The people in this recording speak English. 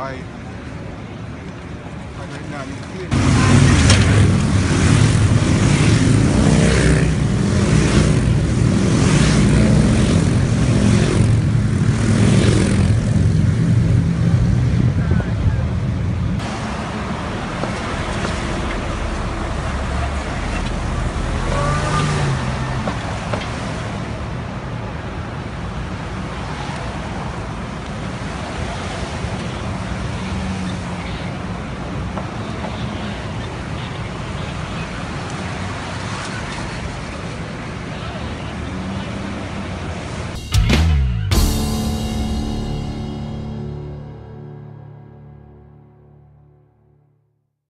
Bye.